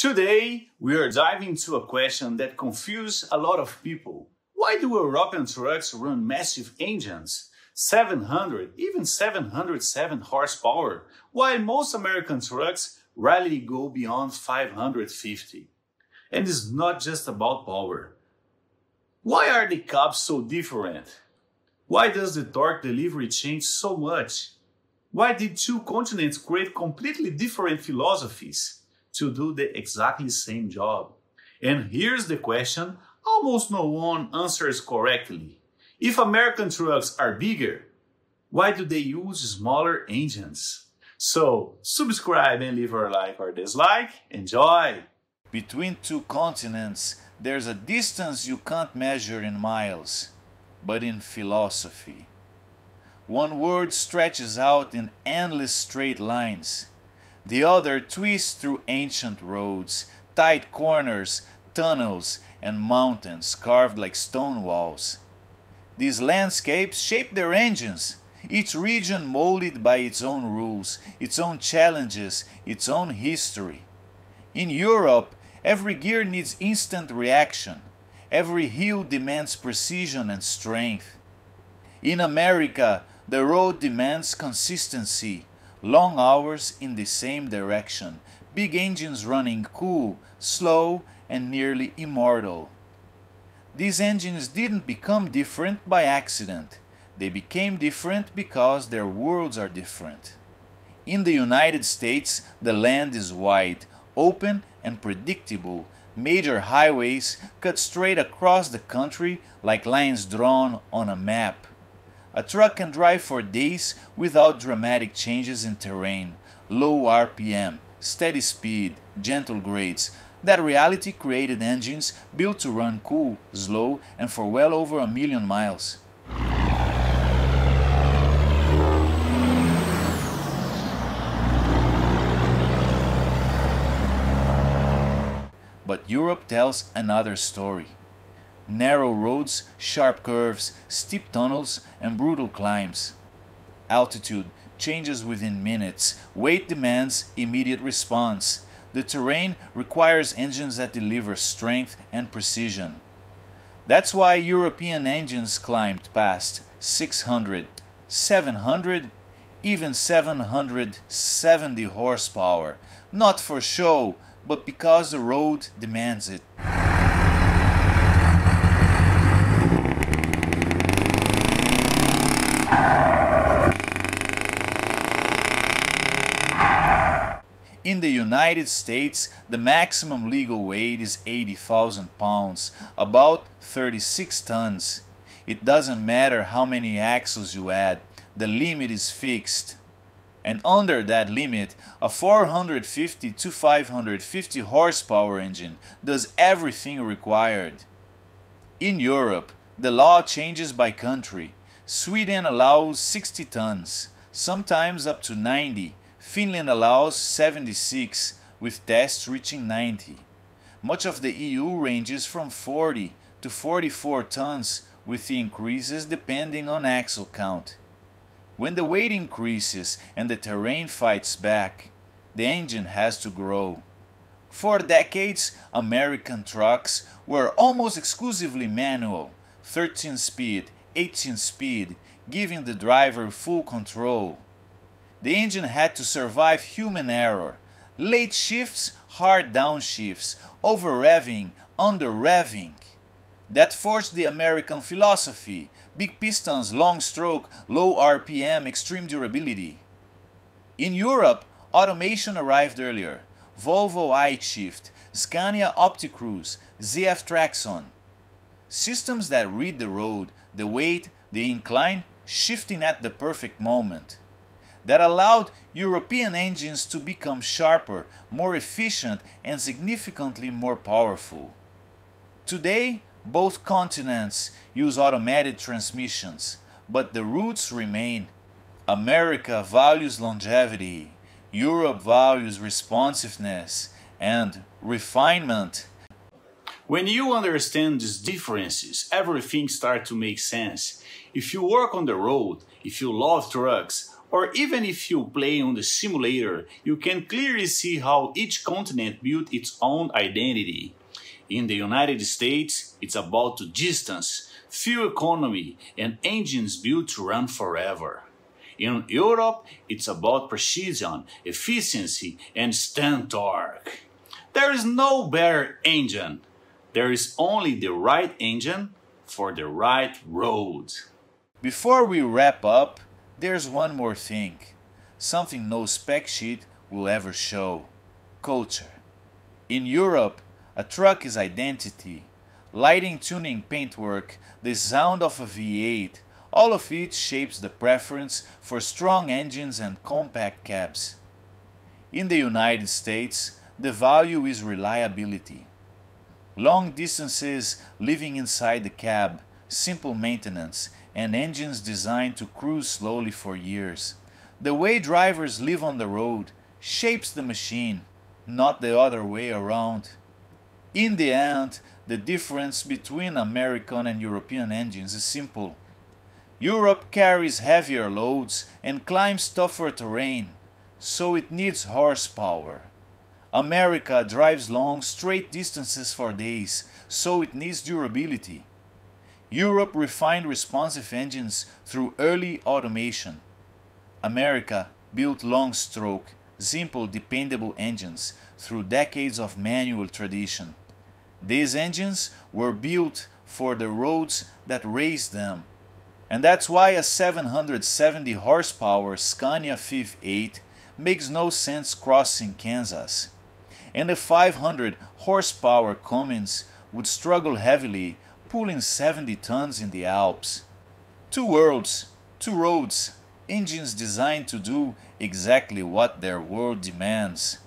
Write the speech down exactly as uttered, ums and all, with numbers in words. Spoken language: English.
Today, we are diving into a question that confuses a lot of people. Why do European trucks run massive engines, seven hundred, even seven hundred seven horsepower, while most American trucks rarely go beyond five hundred fifty? And it's not just about power. Why are the cabs so different? Why does the torque delivery change so much? Why did two continents create completely different philosophies to do the exactly same job? And here's the question almost no one answers correctly. If American trucks are bigger, why do they use smaller engines? So subscribe and leave a like or dislike. Enjoy! Between two continents, there's a distance you can't measure in miles, but in philosophy. One word stretches out in endless straight lines. The other twists through ancient roads, tight corners, tunnels, and mountains carved like stone walls. These landscapes shape their engines, each region molded by its own rules, its own challenges, its own history. In Europe, every gear needs instant reaction. Every hill demands precision and strength. In America, the road demands consistency. Long hours in the same direction, big engines running cool, slow, and nearly immortal. These engines didn't become different by accident. They became different because their worlds are different. In the United States, the land is wide, open, and predictable. Major highways cut straight across the country like lines drawn on a map. A truck can drive for days without dramatic changes in terrain. Low R P M, steady speed, gentle grades. That reality created engines built to run cool, slow, and for well over a million miles. But Europe tells another story. Narrow roads, sharp curves, steep tunnels, and brutal climbs. Altitude changes within minutes. Weight demands immediate response. The terrain requires engines that deliver strength and precision. That's why European engines climbed past six hundred, seven hundred, even seven hundred seventy horsepower. Not for show, but because the road demands it. In the United States, the maximum legal weight is eighty thousand pounds, about thirty-six tons. It doesn't matter how many axles you add, the limit is fixed. And under that limit, a four hundred fifty to five hundred fifty horsepower engine does everything required. In Europe, the law changes by country. Sweden allows sixty tons, sometimes up to ninety. Finland allows seventy-six, with tests reaching ninety. Much of the E U ranges from forty to forty-four tons, with the increases depending on axle count. When the weight increases and the terrain fights back, the engine has to grow. For decades, American trucks were almost exclusively manual, thirteen speed, eighteen speed, giving the driver full control. The engine had to survive human error, late shifts, hard downshifts, over-revving, under-revving. That forged the American philosophy, big pistons, long stroke, low R P M, extreme durability. In Europe, automation arrived earlier. Volvo i-shift, Scania Opticruise, Z F Traxon. Systems that read the road, the weight, the incline, shifting at the perfect moment. That allowed European engines to become sharper, more efficient, and significantly more powerful. Today, both continents use automated transmissions, but the roots remain. America values longevity, Europe values responsiveness and refinement. When you understand these differences, everything starts to make sense. If you work on the road, if you love trucks, Or even if you play on the simulator, you can clearly see how each continent built its own identity. In the United States, it's about distance, fuel economy, and engines built to run forever. In Europe, it's about precision, efficiency, and stand torque. There is no better engine. There is only the right engine for the right road. Before we wrap up, there's one more thing, something no spec sheet will ever show: culture. In Europe, a truck is identity. Lighting, tuning, paintwork, the sound of a V eight, all of it shapes the preference for strong engines and compact cabs. In the United States, the value is reliability. Long distances, living inside the cab, simple maintenance, and engines designed to cruise slowly for years. The way drivers live on the road shapes the machine, not the other way around. In the end, the difference between American and European engines is simple. Europe carries heavier loads and climbs tougher terrain, so it needs horsepower. America drives long, straight distances for days, so it needs durability. Europe refined responsive engines through early automation. America built long-stroke, simple, dependable engines through decades of manual tradition. These engines were built for the roads that raised them. And that's why a seven hundred seventy horsepower Scania V eight makes no sense crossing Kansas. And a five hundred horsepower Cummins would struggle heavily pulling seventy tons in the Alps. Two worlds, two roads, engines designed to do exactly what their world demands.